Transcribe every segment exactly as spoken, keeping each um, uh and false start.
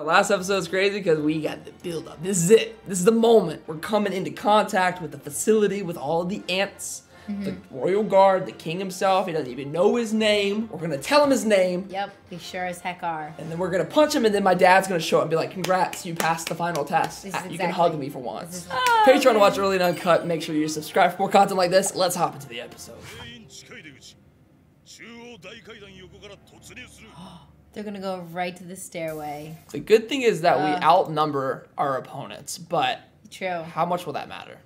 Our last episode is crazy because we got the build up. This is it. This is the moment. We're coming into contact with the facility, with all of the ants, mm-hmm. the royal guard, the king himself. He doesn't even know his name. We're going to tell him his name. Yep, we sure as heck are. And then we're going to punch him, and then my dad's going to show up and be like, congrats, you passed the final test. You exactly. can hug me for once. Oh, Patreon okay. to watch Early and Uncut. Make sure you subscribe for more content like this. Let's hop into the episode. They're gonna go right to the stairway. The good thing is that uh, we outnumber our opponents, but true. How much will that matter?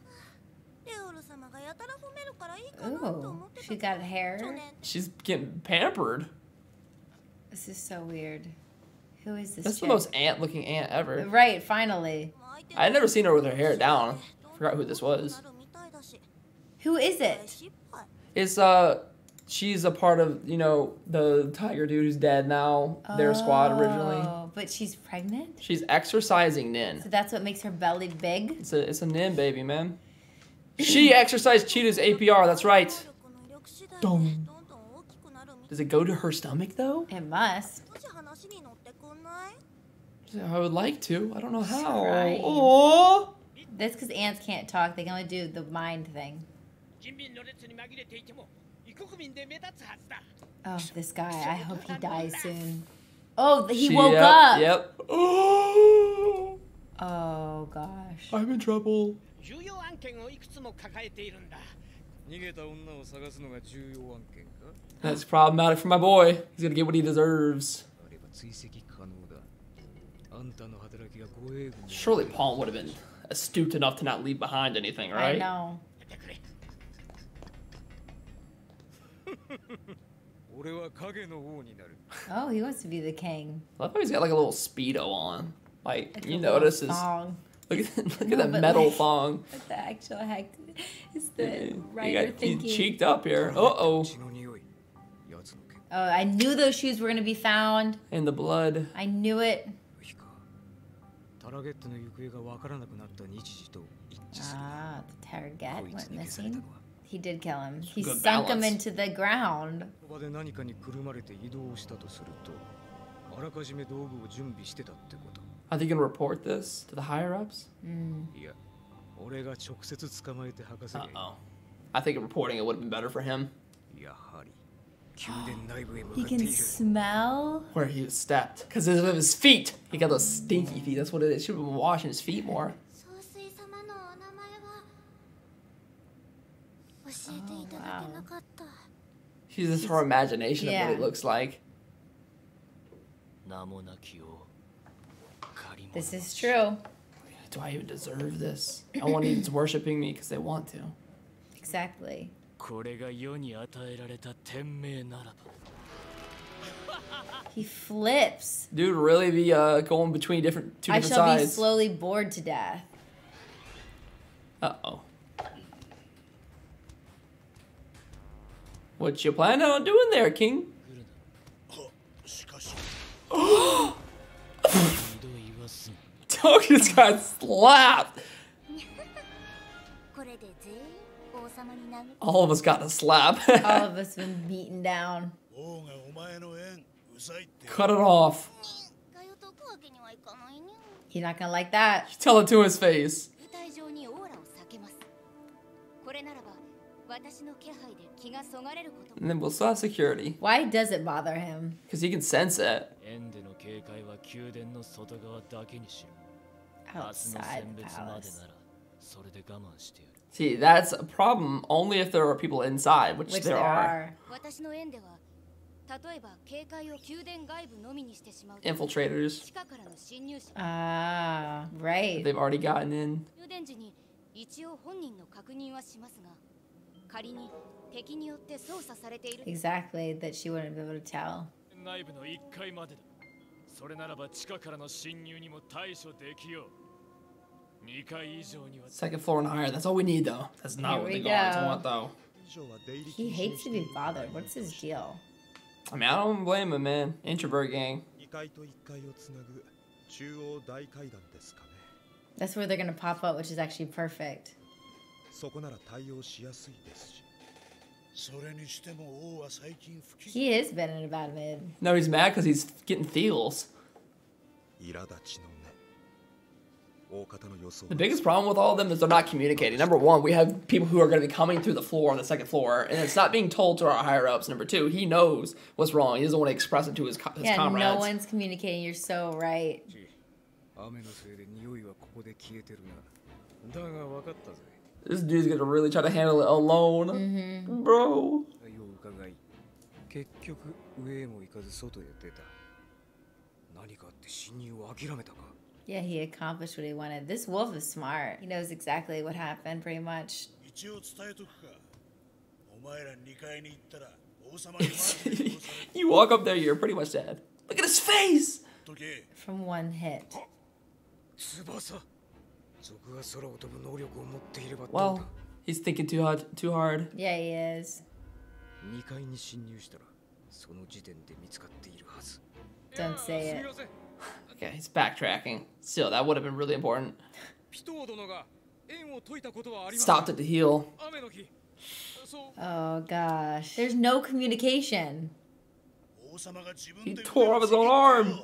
Ooh, she got hair. She's getting pampered. This is so weird. Who is this? That's chick? The most ant-looking ant ever. Right, finally. I'd never seen her with her hair down. I forgot who this was. Who is it? It's uh. She's a part of, you know, the tiger dude who's dead now, oh, their squad originally. Oh, but she's pregnant? She's exercising Nin. So that's what makes her belly big? It's a, it's a Nin baby, man. She exercised Cheetah's A P R, that's right. Dong. Does it go to her stomach, though? It must. I would like to. I don't know how. Right. Oh. That's because ants can't talk. They can only do the mind thing. Oh, this guy. I hope he dies soon. Oh, he she, woke yep, up. Yep. Oh. Oh, gosh. I'm in trouble. That's problematic for my boy. He's going to get what he deserves. Surely Palm would have been astute enough to not leave behind anything, right? I know. Oh, he wants to be the king. I love how he's got like a little Speedo on. Like, it's you notice his. Thong. Look at, look no, at that metal like, thong. What the actual heck is the yeah, writer got, thinking? He cheeked up here. Uh oh. Oh, I knew those shoes were going to be found. In the blood. I knew it. Ah, the target went missing. He did kill him. He Good sunk balance. him into the ground. Are they going to report this to the higher-ups? Mm. Uh-oh. I think reporting it would have been better for him. He can smell where he was stepped. Because of his feet. He got those stinky feet. That's what it is. Should have been washing his feet more. Oh, wow. She uses her imagination yeah. of what it looks like. This is true. Do I even deserve this? I want it's worshiping me because they want to. Exactly. He flips. Dude, really be uh, going between different two different sides. I shall sides. be slowly bored to death. Uh oh. What you planning on doing there, King? Toki just got slapped! All of us got a slap. All of us been beaten down. Cut it off. He's not gonna like that. You tell it to his face. And then we'll saw security. Why does it bother him? Because he can sense it. Outside the palace. See, that's a problem only if there are people inside, which, which there, there are. are. Infiltrators. Ah, right. They've already gotten in. Exactly, that she wouldn't be able to tell. Second floor and higher, that's all we need though. That's not Here what the guards want though. He hates to be bothered. What's his deal? I mean, I don't blame him, man. Introvert gang. That's where they're gonna pop up, which is actually perfect. He has been in a bad mood. No, he's mad because he's getting feels. The biggest problem with all of them is they're not communicating. Number one, we have people who are going to be coming through the floor on the second floor, and it's not being told to our higher-ups. Number two, he knows what's wrong. He doesn't want to express it to his, co his yeah, comrades. Yeah, no one's communicating. You're so right. This dude's going to really try to handle it alone. Mm-hmm. Bro. Yeah, he accomplished what he wanted. This wolf is smart. He knows exactly what happened, pretty much. You walk up there, you're pretty much dead. Look at his face! From one hit. Well, he's thinking too hard. Too hard. Yeah, he is. Don't say it. Okay, he's backtracking. Still, that would have been really important. Stopped at the heel. Oh gosh. There's no communication. He tore off his own arm.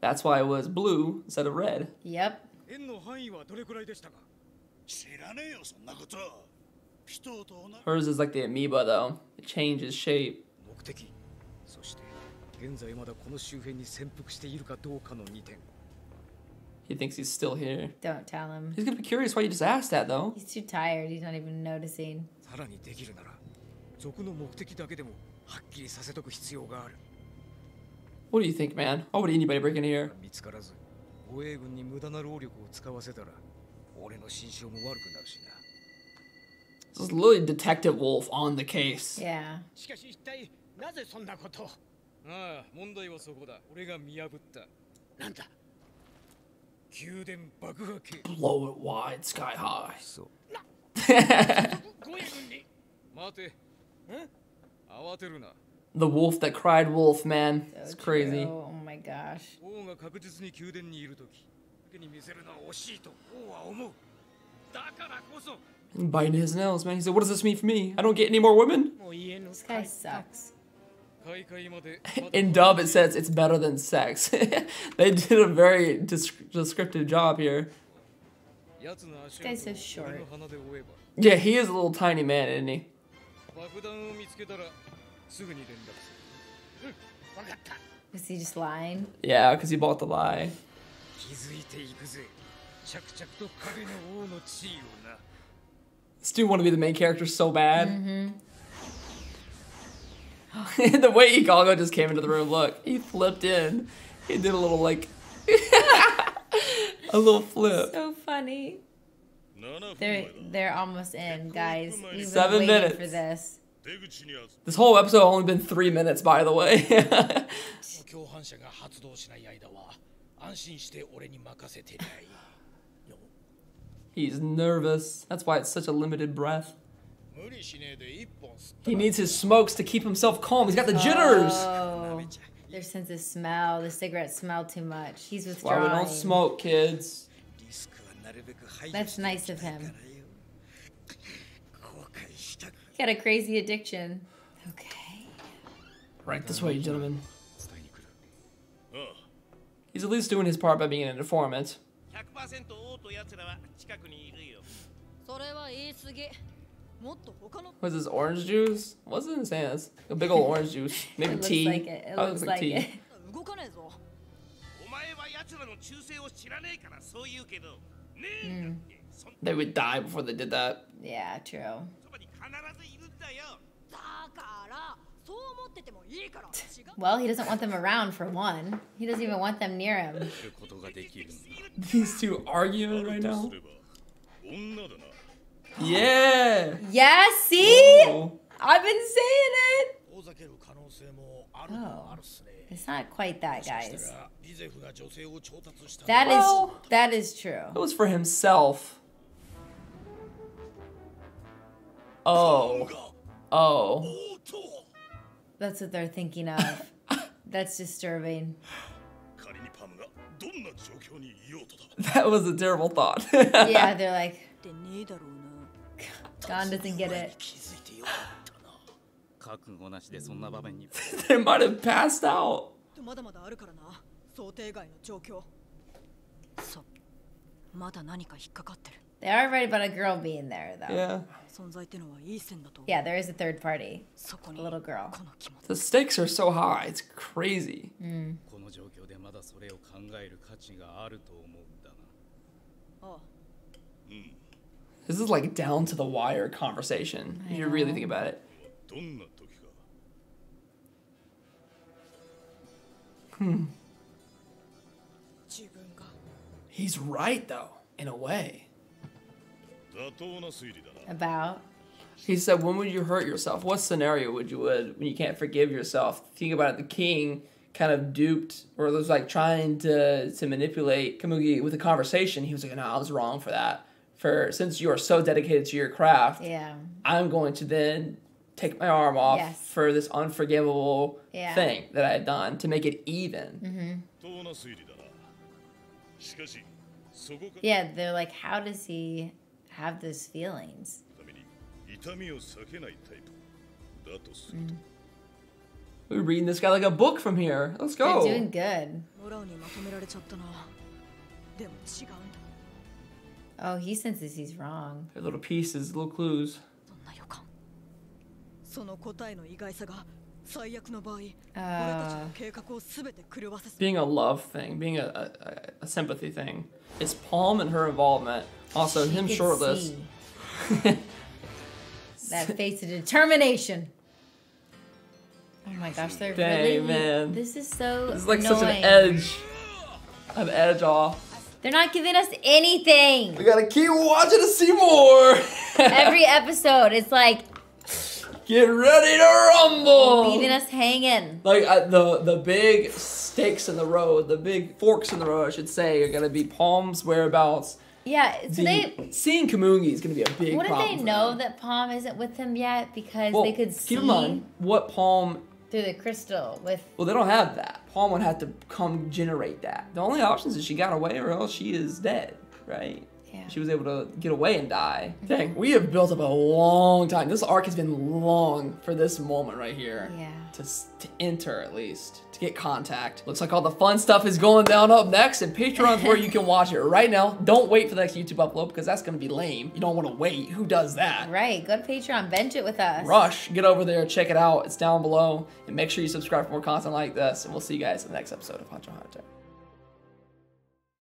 That's why it was blue instead of red. Yep. Hers is like the amoeba, though. It changes shape. He thinks he's still here. Don't tell him. He's gonna be curious why you just asked that, though. He's too tired. He's not even noticing. What do you think, man? Why would anybody break in here? This is literally Detective Wolf on the case. Yeah. Blow it wide, sky high. The wolf that cried wolf, man. So it's crazy. True. Oh my gosh. And biting his nails, man. He said, what does this mean for me? I don't get any more women? This guy sucks. In dub, it says it's better than sex. They did a very descriptive job here. This guy's so short. Yeah, he is a little tiny man, isn't he? Was he just lying? Yeah, because he bought the lie. This dude want to be the main character so bad. Mm-hmm. The way Igago just came into the room, look, he flipped in. He did a little like, a little flip. So funny. They're, they're almost in, guys. We've Seven been minutes for this. This whole episode only been three minutes, by the way. He's nervous. That's why it's such a limited breath. He needs his smokes to keep himself calm. He's got the jitters. Oh, their sense of smell. The cigarettes smell too much. He's withdrawing. Why we don't smoke, kids. That's nice of him. He got a crazy addiction. Okay. Right this way, gentlemen. He's at least doing his part by being an informant. What's this, orange juice? What's in his hands? A big old orange juice. Maybe it tea. Looks like it. It oh, looks like, like tea. It. Mm. They would die before they did that. Yeah, true. Well, he doesn't want them around, for one. He doesn't even want them near him. These two arguing right now? Yeah! Yeah, see? Oh. I've been saying it! Oh. It's not quite that, guys. That is, that is true. It was for himself. Oh. Oh. That's what they're thinking of. That's disturbing. That was a terrible thought. Yeah, they're like, Gon doesn't get it. They might have passed out. They are right about a girl being there, though. Yeah. Yeah, there is a third party. A little girl. The stakes are so high. It's crazy. Mm. This is like down to the wire conversation. If you really think about it. Hmm. He's right, though, in a way. About? He said, when would you hurt yourself? What scenario would you would when you can't forgive yourself? Think about it. The king kind of duped or was like trying to, to manipulate Kamugi with a conversation. He was like, no, I was wrong for that. For since you are so dedicated to your craft, yeah, I'm going to then take my arm off yes. for this unforgivable yeah. thing that I had done to make it even. Mm-hmm. Yeah, they're like, how does he have those feelings? Mm. We're reading this guy like a book from here. Let's go. They're doing good. Oh, he senses he's wrong. They're little pieces, little clues. Uh, being a love thing, being a, a, a sympathy thing. It's Palm and her involvement. Also, him shortlist. That face of determination. Oh my gosh, they're Dang, really... man. This is so This is like annoying. Such an edge. An edge off. They're not giving us anything. We gotta keep watching to see more. Every episode, it's like, get ready to rumble. Leaving us hanging. Like uh, the the big stakes in the road, the big forks in the road, I should say, are gonna be Palm's whereabouts. Yeah, so the, they seeing Kamugi is gonna be a big. What problem if they know them. That Palm isn't with them yet because well, they could see. Keep in mind what Palm. Through the crystal with... Well, they don't have that. Palm would have to come generate that. The only option is she got away or else she is dead, right? Yeah. She was able to get away and die. Mm-hmm. Dang, we have built up a long time. This arc has been long for this moment right here. Yeah. To, to enter, at least. To get contact. Looks like all the fun stuff is going down up next, and Patreon's where you can watch it right now. Don't wait for the next YouTube upload, because that's going to be lame. You don't want to wait. Who does that? Right. Go to Patreon. Bench it with us. Rush. Get over there. Check it out. It's down below. And make sure you subscribe for more content like this, and we'll see you guys in the next episode of Hunter X Hunter.